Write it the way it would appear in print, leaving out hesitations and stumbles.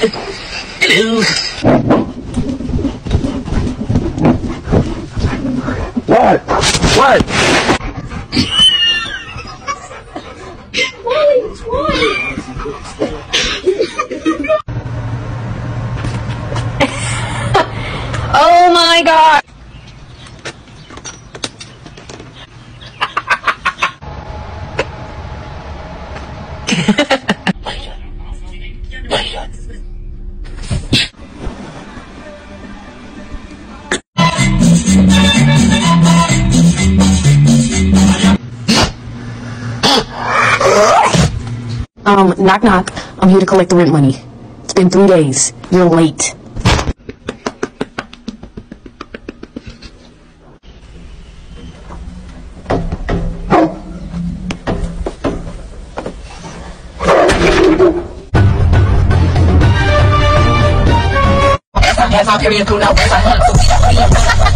Hello. What? What? What? Oh my God. Knock knock. I'm here to collect the rent money. It's been 3 days. You're late. That's my period, cool now.